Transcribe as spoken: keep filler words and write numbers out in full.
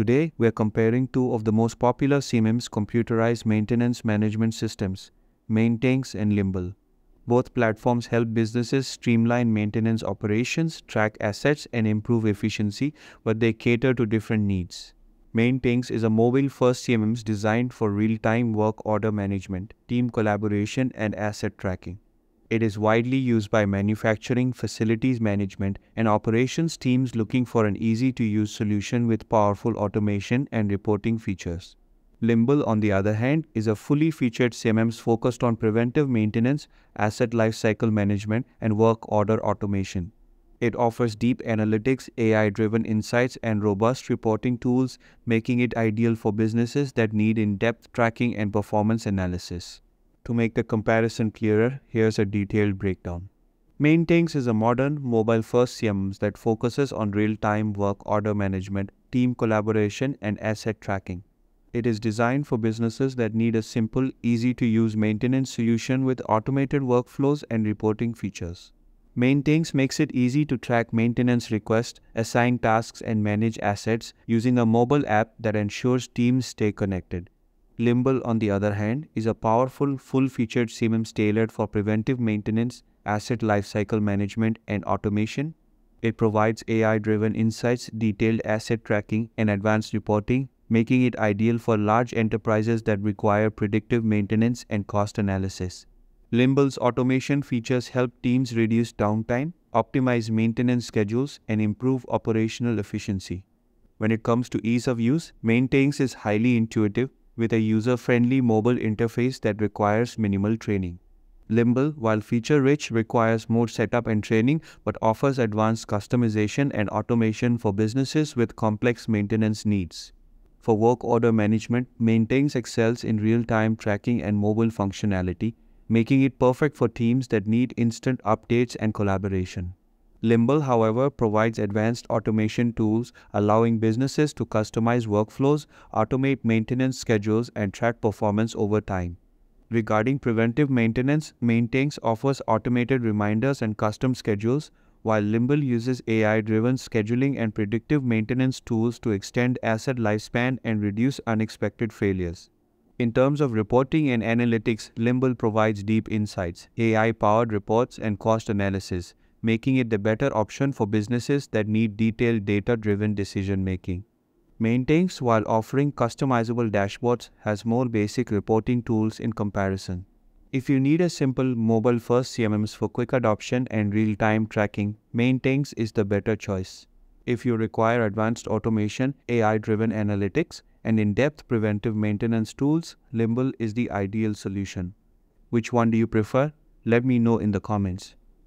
Today, we are comparing two of the most popular C M M S computerized maintenance management systems, MaintainX and Limble. Both platforms help businesses streamline maintenance operations, track assets, and improve efficiency, but they cater to different needs. MaintainX is a mobile-first C M M S designed for real-time work order management, team collaboration, and asset tracking. It is widely used by manufacturing, facilities management, and operations teams looking for an easy-to-use solution with powerful automation and reporting features. Limble, on the other hand, is a fully featured C M M S focused on preventive maintenance, asset lifecycle management, and work order automation. It offers deep analytics, A I-driven insights, and robust reporting tools, making it ideal for businesses that need in-depth tracking and performance analysis. To make the comparison clearer, here's a detailed breakdown. MaintainX is a modern, mobile-first C M M S that focuses on real-time work order management, team collaboration, and asset tracking. It is designed for businesses that need a simple, easy-to-use maintenance solution with automated workflows and reporting features. MaintainX makes it easy to track maintenance requests, assign tasks, and manage assets using a mobile app that ensures teams stay connected. Limble, on the other hand, is a powerful, full-featured C M M S tailored for preventive maintenance, asset lifecycle management, and automation. It provides A I-driven insights, detailed asset tracking, and advanced reporting, making it ideal for large enterprises that require predictive maintenance and cost analysis. Limble's automation features help teams reduce downtime, optimize maintenance schedules, and improve operational efficiency. When it comes to ease of use, MaintainX is highly intuitive, with a user-friendly mobile interface that requires minimal training. Limble, while feature-rich, requires more setup and training, but offers advanced customization and automation for businesses with complex maintenance needs. For work order management, MaintainX excels in real-time tracking and mobile functionality, making it perfect for teams that need instant updates and collaboration. Limble, however, provides advanced automation tools, allowing businesses to customize workflows, automate maintenance schedules, and track performance over time. Regarding preventive maintenance, MaintainX offers automated reminders and custom schedules, while Limble uses A I-driven scheduling and predictive maintenance tools to extend asset lifespan and reduce unexpected failures. In terms of reporting and analytics, Limble provides deep insights, A I-powered reports, and cost analysis, making it the better option for businesses that need detailed data-driven decision-making. MaintainX, while offering customizable dashboards, has more basic reporting tools in comparison. If you need a simple mobile-first C M M S for quick adoption and real-time tracking, MaintainX is the better choice. If you require advanced automation, A I-driven analytics, and in-depth preventive maintenance tools, Limble is the ideal solution. Which one do you prefer? Let me know in the comments.